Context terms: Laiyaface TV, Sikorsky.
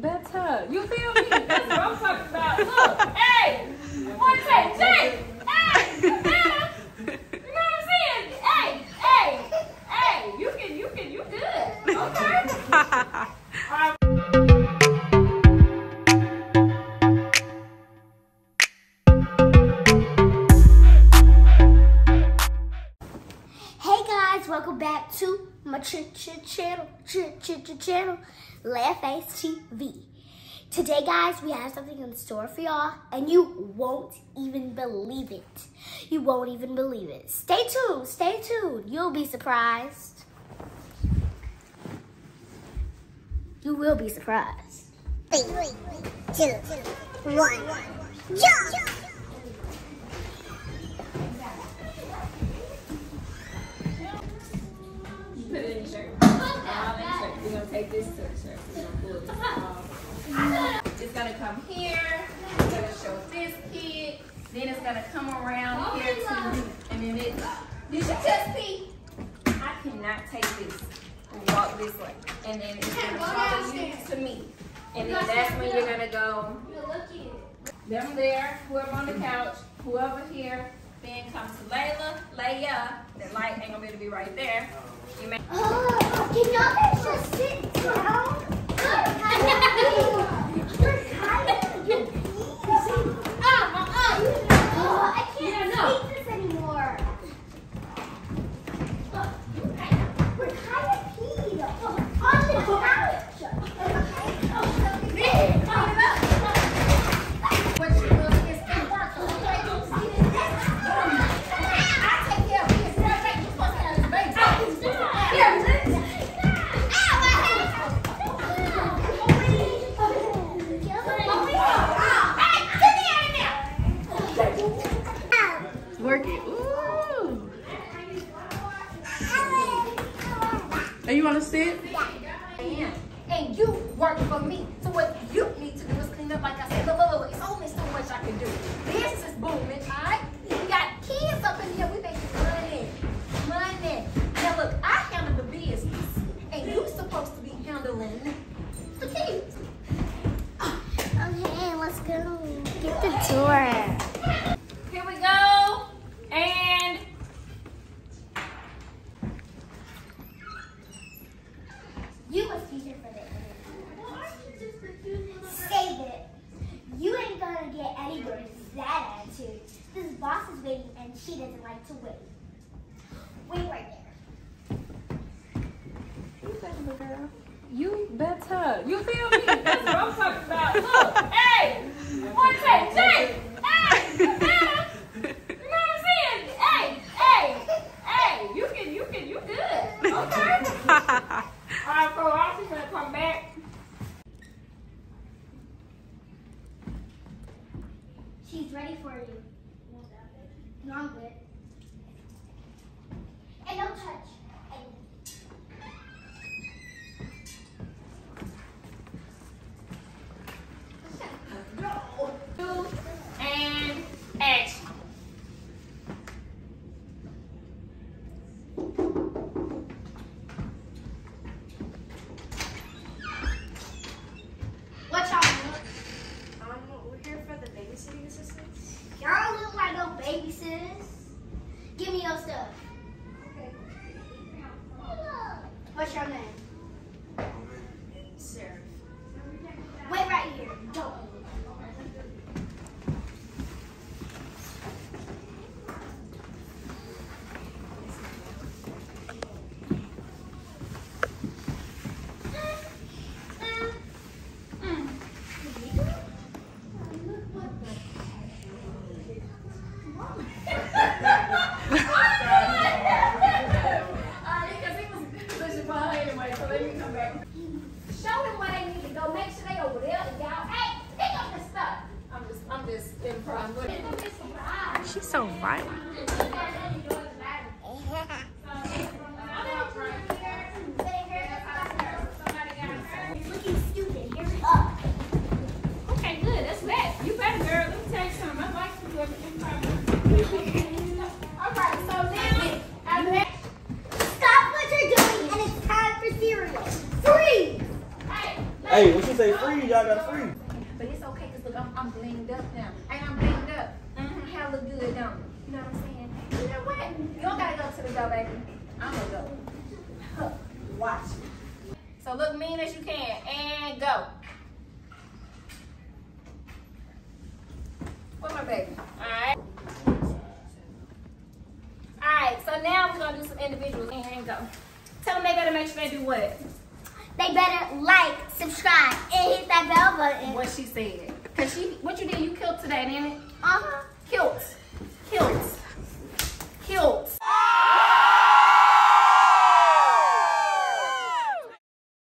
better. You feel me? That's what I'm talking about. Look, hey, one take, Jake, hey, you know what I'm saying? Hey, hey, hey, you good, okay? Welcome back to my channel, Laiyaface TV. Today, guys, we have something in store for y'all, and you won't even believe it. You won't even believe it. Stay tuned, stay tuned. You'll be surprised. You will be surprised. 3, 2, 1, jump! This shirt. It's gonna come here, it's gonna show this kid, then it's gonna come around here too, and then it's, did you just see? I cannot take this, walk this way, and then it's gonna follow you to me, and then that's when you're gonna go, them there, whoever on the couch, whoever here, then come to Layla, Layla, that light ain't gonna be right there. You may can y'all guys just sit down? You're tired. You're I can't take this anymore. We're tired of pee. On the couch. Okay? What you doing is I take care of this. You're supposed to have the baby. Here, listen. And you want to sit? Yeah, I am. And you work for me. So what you need to do is clean up, like I said. Look, look, look, it's only so much I can do. This is booming, all right? We got kids up in here. We making money. Money. Now, look, I handle the business. And you're supposed to be handling the kids. Okay, let's go. Get the door. Here we go. And... you a teacher for this. Save it. You ain't gonna get anywhere with that attitude. This boss is waiting and she doesn't like to wait. Wait right there. You better, girl. You better. You feel me? That's what I'm talking about. Look, hey! One take, Jake! Hey! You know what I'm saying? Hey! Hey! Hey! You good. Okay? Alright, so I'm just gonna come back. She's ready for you. No, I'm good. And don't touch. Give me your stuff. Okay. What's your name? Sarah. Wait right here. Go. She's so violent. Looking stupid. Here we up. Okay, good. That's that. You better, girl. Let me tell you something. I like to do everything. All right, so now I'm ready. Stop what you're doing, and it's time for cereal. 3. Hey. Hey, when she say free, y'all got free. But it's okay, because look, I'm blinged up now. And I'm blinged up. Hell look good, don't you? You know what I'm saying? You know what? You don't got to go to the door, baby. I'm going to go. Huh. Watch me. So look mean as you can. And go. Where my baby? All right. So now we're going to do some individuals. And go. Tell them they better make sure they do what? They better like, subscribe, and hit that bell button. What she said. Because she, what you did, you killed today, didn't it? Killed.